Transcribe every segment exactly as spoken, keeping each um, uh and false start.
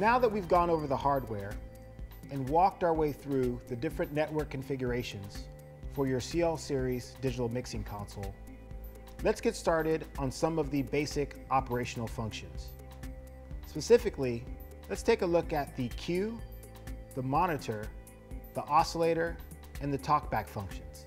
Now that we've gone over the hardware and walked our way through the different network configurations for your C L Series digital mixing console, let's get started on some of the basic operational functions. Specifically, let's take a look at the cue, the monitor, the oscillator, and the talkback functions.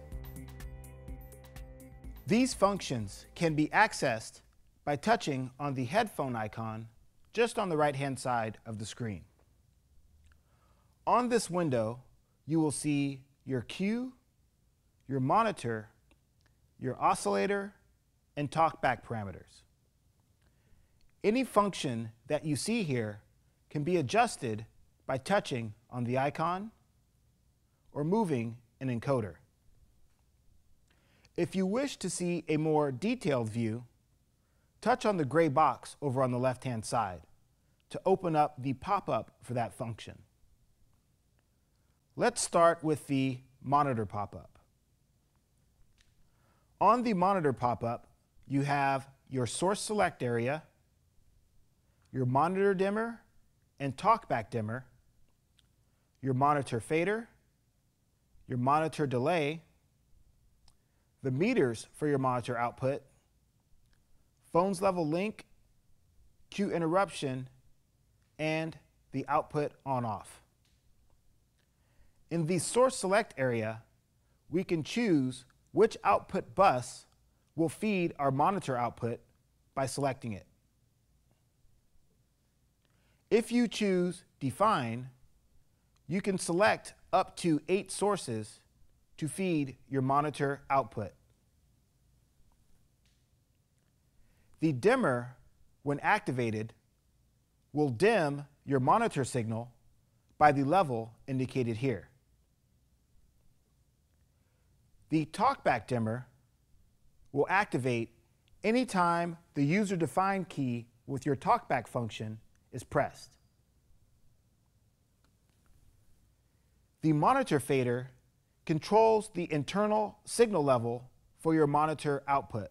These functions can be accessed by touching on the headphone icon just on the right-hand side of the screen. On this window, you will see your cue, your monitor, your oscillator, and talkback parameters. Any function that you see here can be adjusted by touching on the icon or moving an encoder. If you wish to see a more detailed view, touch on the gray box over on the left-hand side to open up the pop-up for that function. Let's start with the monitor pop-up. On the monitor pop-up, you have your source select area, your monitor dimmer and talkback dimmer, your monitor fader, your monitor delay, the meters for your monitor output, phones level link, cue interruption, and the output on-off. In the source select area, we can choose which output bus will feed our monitor output by selecting it. If you choose Define, you can select up to eight sources to feed your monitor output. The dimmer, when activated, will dim your monitor signal by the level indicated here. The talkback dimmer will activate anytime the user-defined key with your talkback function is pressed. The monitor fader controls the internal signal level for your monitor output.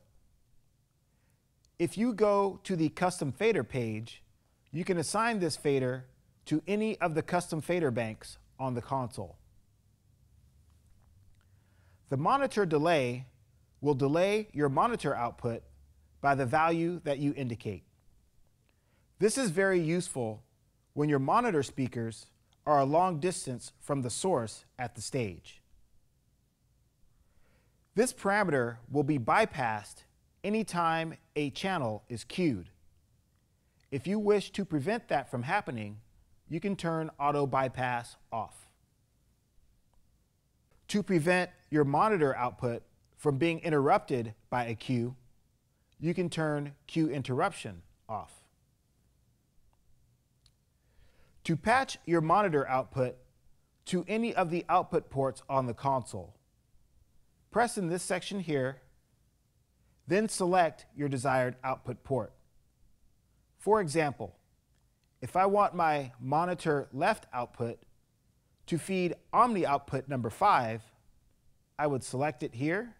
If you go to the custom fader page, you can assign this fader to any of the custom fader banks on the console. The monitor delay will delay your monitor output by the value that you indicate. This is very useful when your monitor speakers are a long distance from the source at the stage. This parameter will be bypassed anytime a channel is cued. If you wish to prevent that from happening, you can turn auto bypass off. To prevent your monitor output from being interrupted by a cue, you can turn cue interruption off. To patch your monitor output to any of the output ports on the console, press in this section here, then select your desired output port. For example, if I want my monitor left output to feed Omni output number five, I would select it here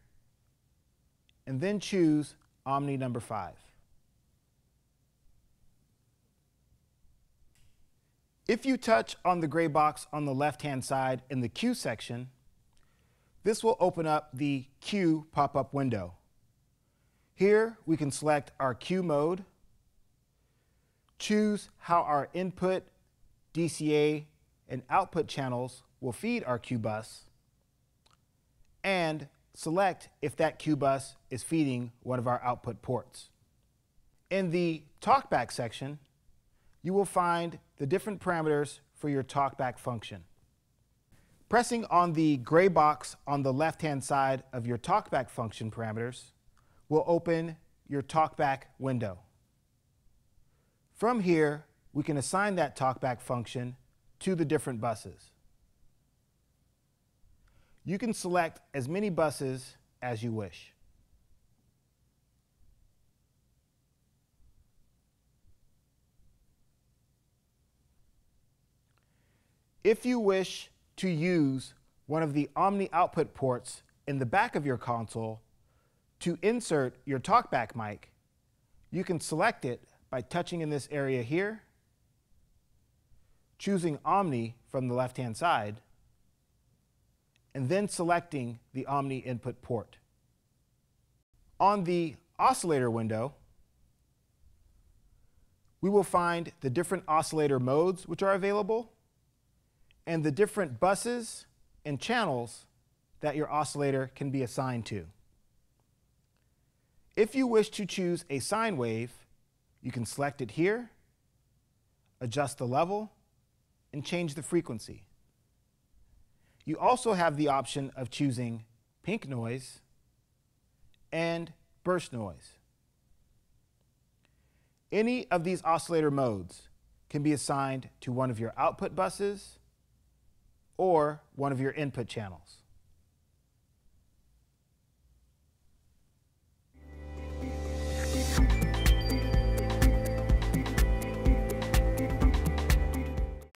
and then choose Omni number five. If you touch on the gray box on the left-hand side in the cue section, this will open up the cue pop-up window. Here, we can select our cue mode, choose how our input, D C A, and output channels will feed our cue bus, and select if that cue bus is feeding one of our output ports. In the talkback section, you will find the different parameters for your talkback function. Pressing on the gray box on the left-hand side of your talkback function parameters will open your talkback window. From here, we can assign that talkback function to the different buses. You can select as many buses as you wish. If you wish to use one of the Omni output ports in the back of your console to insert your talkback mic, you can select it by touching in this area here choosing Omni from the left-hand side, and then selecting the Omni input port. On the oscillator window, we will find the different oscillator modes which are available and the different buses and channels that your oscillator can be assigned to. If you wish to choose a sine wave, you can select it here, adjust the level, and change the frequency. You also have the option of choosing pink noise and burst noise. Any of these oscillator modes can be assigned to one of your output buses or one of your input channels.